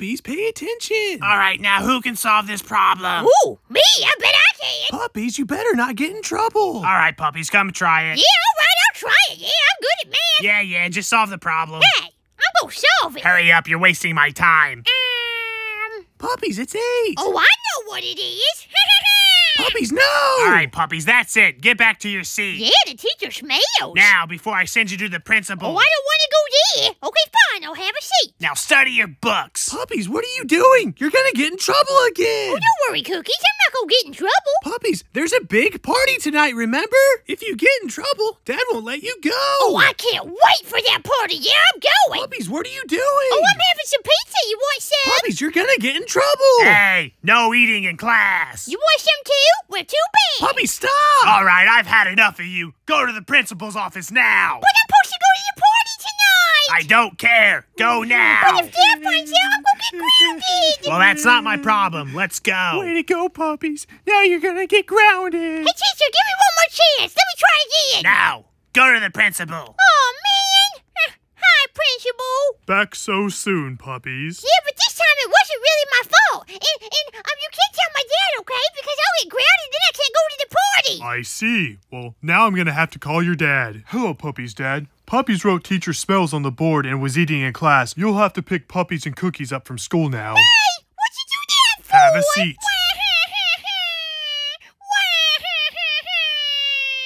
Puppies, pay attention. All right, now who can solve this problem? Ooh, me, I bet I can. Puppies, you better not get in trouble. All right, puppies, come try it. Yeah, all right, I'll try it. Yeah, I'm good at math. Yeah, just solve the problem. Hey, I'm gonna solve it. Hurry up, you're wasting my time. Puppies, it's 8. Oh, I know what it is. Puppies, no! All right, puppies, that's it. Get back to your seat. Yeah, the teacher smells. Now, before I send you to the principal. Oh, I don't want to go there. Okay, fine, I'll have a seat. Now study your books. Puppies, what are you doing? You're going to get in trouble again. Oh, don't worry, Cookies. I'm not going to get in trouble. Puppies, there's a big party tonight, remember? If you get in trouble, Dad won't let you go. Oh, I can't wait for that party. Yeah, I'm going. Puppies, what are you doing? Oh, I'm having some pizza. You want some? Puppies, you're going to get in trouble. Hey, no eating in class. You want some too? We're too big. Puppy, stop! All right, I've had enough of you. Go to the principal's office now. But I'm supposed to go to the party tonight. I don't care. Go now. But if Dad finds out, I'm going to get grounded. Well, that's not my problem. Let's go. Way to go, puppies. Now you're going to get grounded. Hey, teacher, give me one more chance. Let me try again. Now, go to the principal. Oh, man. Hi, principal. Back so soon, puppies. Yeah, but this time it wasn't really my fault. And you can't tell my dad, okay? Because I'll get grounded, then I can't go to the party. I see. Well, now I'm going to have to call your dad. Hello, Puppies' dad. Puppies wrote teacher smells on the board and was eating in class. You'll have to pick Puppies and Cookies up from school now. Hey, what you do that for? Have a seat.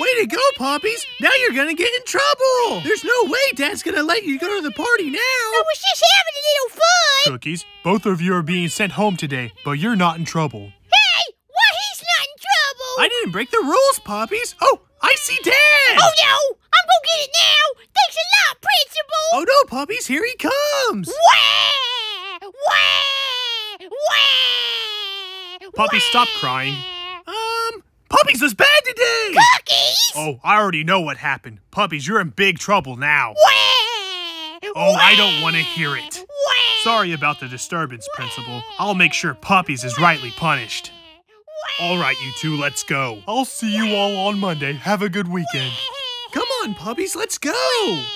Way to go, Puppies. Now you're going to get in trouble. There's no way Dad's going to let you go to the party now. I was just having a little fun. Cookies, both of you are being sent home today, but you're not in trouble. Hey, why he's not in trouble? I didn't break the rules, Puppies. Oh, I see Dad. Oh, no. I'm going to get it now. Thanks a lot, Principal. Oh, no, Puppies. Here he comes. Wah! Wah! Wah! Puppies, stop crying. Puppies was bad today! Cookies! Oh, I already know what happened. Puppies, you're in big trouble now. Oh, I don't want to hear it. Sorry about the disturbance, Principal. I'll make sure Puppies is rightly punished. All right, you two, let's go. I'll see you all on Monday. Have a good weekend. Come on, Puppies, let's go! I'm gonna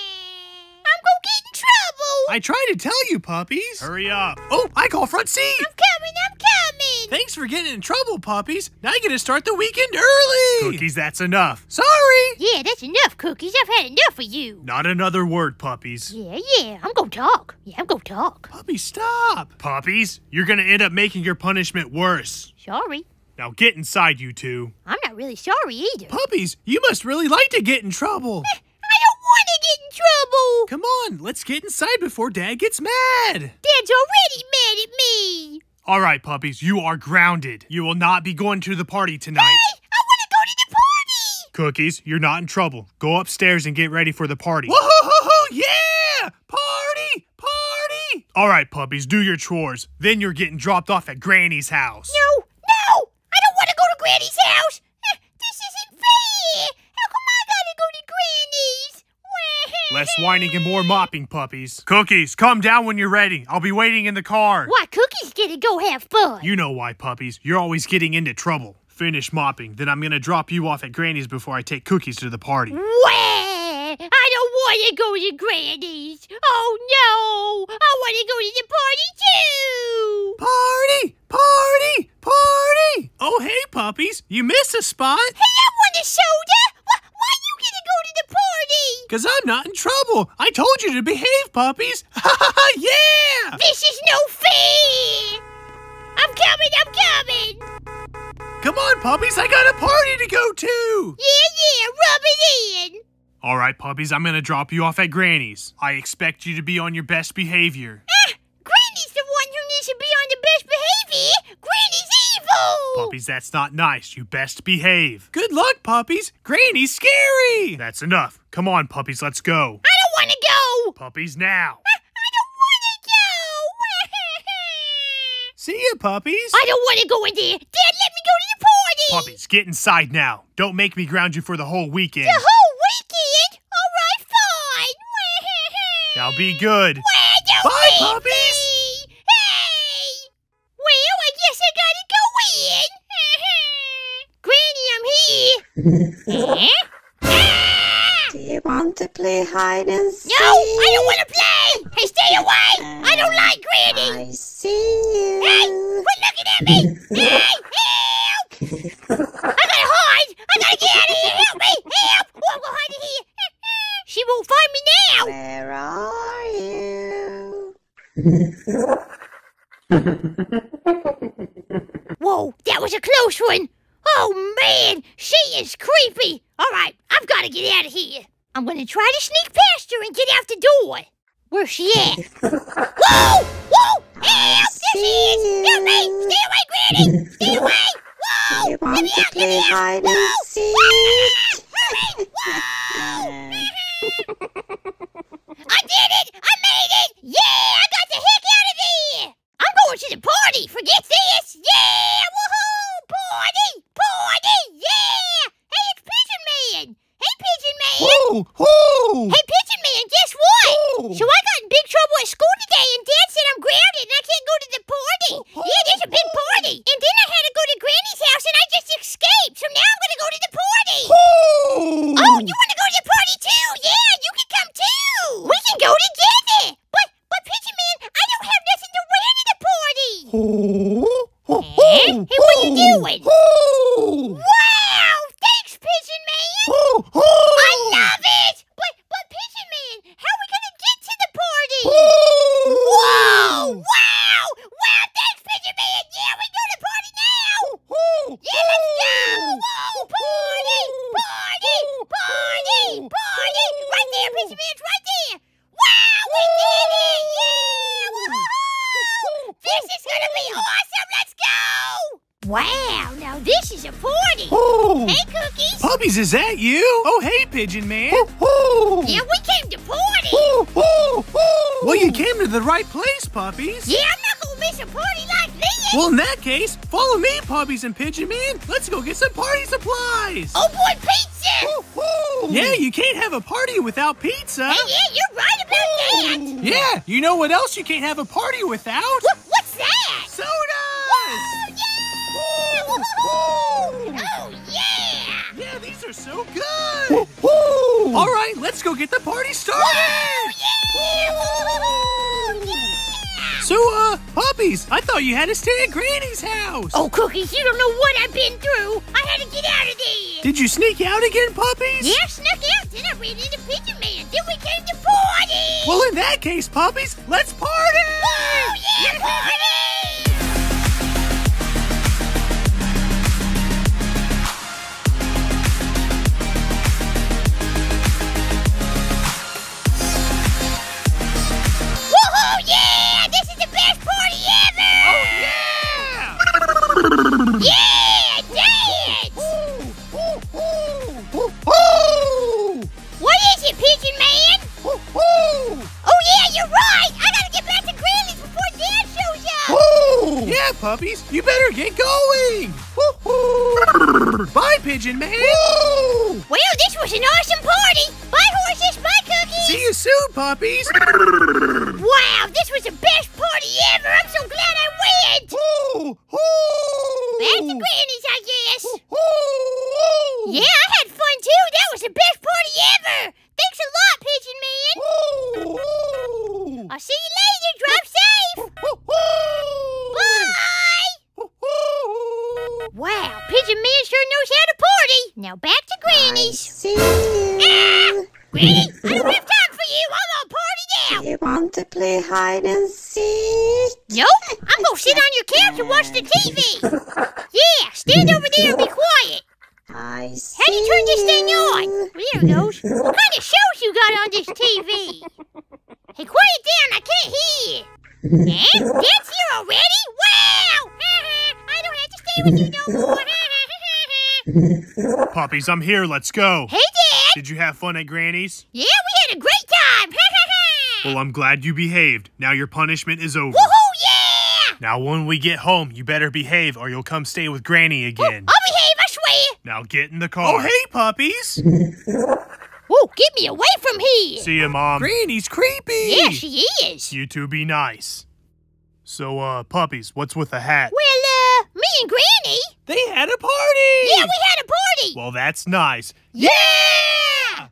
get in trouble! I tried to tell you, Puppies. Hurry up. Oh, I call front seat! I'm coming! Thanks for getting in trouble, Puppies. Now you're gonna start the weekend early. Cookies, that's enough. Sorry. Yeah, that's enough, Cookies. I've had enough of you. Not another word, Puppies. Yeah, I'm gonna talk. Puppies, stop. Puppies, you're gonna end up making your punishment worse. Sorry. Now get inside, you two. I'm not really sorry either. Puppies, you must really like to get in trouble. I don't want to get in trouble. Come on, let's get inside before Dad gets mad. Dad's already mad at me. All right, Puppies, you are grounded. You will not be going to the party tonight. Hey, I want to go to the party. Cookies, you're not in trouble. Go upstairs and get ready for the party. Whoa, yeah! Party! All right, Puppies, do your chores. Then you're getting dropped off at Granny's house. No! I don't want to go to Granny's house. This isn't fair. How come I gotta go to Granny's? Less whining and more mopping, Puppies. Cookies, come down when you're ready. I'll be waiting in the car. Why, Cookies gonna go have fun. You know why, Puppies. You're always getting into trouble. Finish mopping, then I'm gonna drop you off at Granny's before I take Cookies to the party. I don't wanna go to Granny's. Oh, no. I wanna go to the party, too. Party! Oh, hey, Puppies. You missed a spot. Hey, I want a soda. Because I'm not in trouble. I told you to behave, Puppies. Yeah! This is no fair! I'm coming! Come on, Puppies. I got a party to go to. Yeah, rub it in. All right, Puppies. I'm going to drop you off at Granny's. I expect you to be on your best behavior. Granny's the one who needs to be on the best behavior. Granny's evil. Puppies, that's not nice. You best behave. Good luck, Puppies. Granny's scary. That's enough. Come on, Puppies, let's go. I don't want to go! Puppies, now. I don't want to go! See ya, Puppies. I don't want to go in there. Dad, let me go to the party! Puppies, get inside now. Don't make me ground you for the whole weekend. The whole weekend? All right, fine. Now be good. Bye, Puppies! Hey! Well, I guess I gotta go in. Granny, I'm here. Huh? I want to play hide and seek. No, I don't want to play. Hey, stay away. I don't like Granny. I see you. Hey, quit looking at me. Hey, help. I gotta hide. I gotta get out of here. Help me. Help. We'll go hide in here. She won't find me now. Where are you? Whoa, that was a close one. Oh, man, she is creepy. All right, I've got to get out of here. I'm going to try to sneak past her and get out the door. Where's she at? Whoa! Whoa! Help! There she is! Help me! Stay away, Granny! Stay away! Whoa! Let me out! Let me out! Whoa! Whoa! I did it! I made it! Yeah! I got the heck out of there! I'm going to the party! Forget this! Yeah! Woohoo! Party! Party! Yeah! Hey, it's Pigeon Man! Hey, Pigeon Man! Whoa! Whoa! Hey, Pigeon Man, guess what? Whoa. So I got in big trouble at school today, and Dad said I'm grounded and I can't go to the party. Yeah, there's a big party. And then I had to go to Granny's house, and I just escaped. So now I'm going to go to the party. Whoa. Oh, you want to go to the party too? Yeah, you can come too. We can go together. But Pigeon Man, I don't have nothing to wear to the party. Hey, what are you doing? Wow! Thanks, Pigeon Man! I love it! But Pigeon Man, how are we gonna get to the party? Whoa! Wow! Wow! Thanks, Pigeon Man! Yeah, we go to party now! Yeah, let's go! Whoa! Party! Party! Party! Party! Right there, Pigeon Man! It's right there! Wow! We did it! Yeah! Woohoo! This is gonna be awesome! Let's go! Wow, now this is a party! Oh. Hey, Cookies! Puppies, is that you? Oh, hey, Pigeon Man! Oh, oh. Yeah, we came to party! Oh, oh, oh. Well, you came to the right place, Puppies! Yeah, I'm not gonna miss a party like this! Well, in that case, follow me, Puppies and Pigeon Man! Let's go get some party supplies! Oh, boy, pizza! Oh, oh. Yeah, you can't have a party without pizza! Hey, yeah, you're right about that! Yeah, you know what else you can't have a party without? What's that? Sodas! Whoa. Oh, yeah! Yeah, these are so good! Woo-hoo! All right, let's go get the party started! Wow, yeah! Yeah! So, Puppies, I thought you had to stay at Granny's house! Oh, Cookies, you don't know what I've been through! I had to get out of there! Did you sneak out again, Puppies? Yeah, I snuck out, then I ran into Pigeon Man, then we came to party! Well, in that case, Puppies, let's party! Oh, yeah, party! Yeah, dance! What is it, Pigeon Man? Oh, yeah, you're right! I gotta get back to Granny's before Dad shows up! Yeah, Puppies, you better get going! Bye, Pigeon Man! Well, this was an awesome party! Bye, horses! Bye, Cookies! See you soon, Puppies! Wow, this was the best party ever! I'm so glad I went! Back to Granny's, I guess! Yeah, I had fun too! That was the best party ever! Thanks a lot, Pigeon Man! I'll see you later! Drive safe! Bye! Wow, Pigeon Man sure knows how to party! Now back to Granny's! See you! Granny, I don't have time for you! I'm on party now! You want to play hide and seek? Nope! I'm gonna sit on your couch and watch the TV! Yeah! Stand over there and be quiet! I see. How do you turn this thing on? There it goes. What kind of shows you got on this TV? Hey, quiet down! I can't hear you! And that's here already? Wow! I don't have to stay with you no more! Puppies, I'm here. Let's go. Hey, Dad. Did you have fun at Granny's? Yeah, we had a great time. Well, I'm glad you behaved. Now your punishment is over. Woohoo, yeah! Now when we get home, you better behave or you'll come stay with Granny again. I'll behave, I swear. Now get in the car. Oh, hey, Puppies. Whoa, get me away from here. See ya, Mom. Granny's creepy. Yeah, she is. You two be nice. So, Puppies, what's with the hat? Well, me and Granny. They had a party! Yeah, we had a party! Well, that's nice. Yeah!